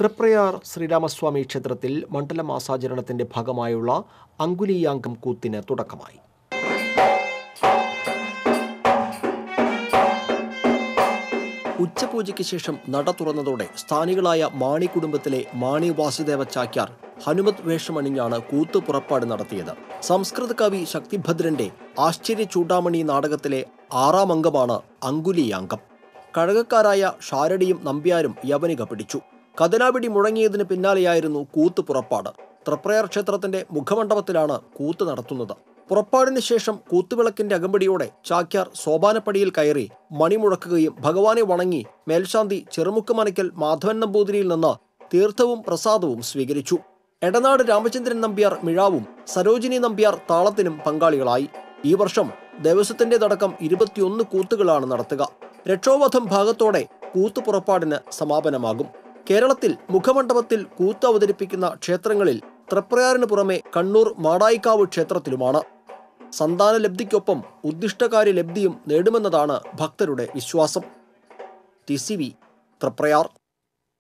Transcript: തൃപ്രയാർ ശ്രീരാമസ്വാമി ക്ഷേത്രത്തിൽ മണ്ഡലമാസാചരണത്തിന്റെ ഭാഗമായുള്ള അങ്കുലിയാങ്കം കൂത്തിന് തുടക്കമായി. ഉച്ചപൂജയ്ക്ക് ശേഷം നട തുറന്നതോടെ സ്ഥാനികളായ മാണി കുടുംബത്തിലെ മാണി വാസുദേവ ചാക്യാർ ഹനുമത് വേഷമണിഞ്ഞാണ് കൂത്ത് പുറപ്പാട് നടത്തിയത്. സംസ്കൃത കവി ശക്തിഭദ്രന്റെ ആശ്ചര്യ ചൂടാമണി നാടകത്തിലെ 6ാം അംഗമാണ് അങ്കുലിയാങ്കം. കഴകക്കാരായ ഷാരടിയും നമ്പ്യാരും യവനിക പിടിച്ചു. കഥനാപിടി മുഴങ്ങിയതിന് പിന്നാലെയായിരുന്നു കൂത്ത് പുറപ്പാട്. തൃപ്രയാർ ക്ഷേത്രത്തിന്റെ മുഖമണ്ഡപത്തിലാണ് കൂത്ത് നടത്തുന്നത്. പുറപ്പാടിന് ശേഷം കൂത്തുവിളക്കിന്റെ അകമ്പടിയോടെ ചാക്യാർ സോപാനപ്പടിയിൽ കയറി മണിമുഴക്കുകയും ഭഗവാനെ വണങ്ങി മേൽശാന്തി ചെറുമുക്കുമനയ്ക്കൽ മാധവൻ നമ്പൂതിരിയിൽ നിന്ന് തീർത്ഥവും പ്രസാദവും സ്വീകരിച്ചു. എടനാട് രാമചന്ദ്രൻ നമ്പ്യാർ മിഴാവും സരോജിനി നമ്പ്യാർ താളത്തിനും പങ്കാളികളായി. ഈ വർഷം ദേവസ്വത്തിന്റേതടക്കം 21 കൂത്തുകളാണ് നടത്തുക. രക്ഷോവധം ഭാഗത്തോടെ കൂത്ത് പുറപ്പാടിന് സമാപനമാകും. കേരളത്തിൽ മുഖമണ്ഡപത്തിൽ കൂത്ത് അവതരിപ്പിക്കുന്ന ക്ഷേത്രങ്ങളിൽ തൃപ്രയാറിന് പുറമെ കണ്ണൂർ മാടായിക്കാവ് ക്ഷേത്രത്തിലുമാണ്. സന്താനലബ്ധിക്കൊപ്പം ഉദ്ദിഷ്ടകാര്യ ലബ്ധിയും നേടുമെന്നതാണ് ഭക്തരുടെ വിശ്വാസം. TCV തൃപ്രയാർ.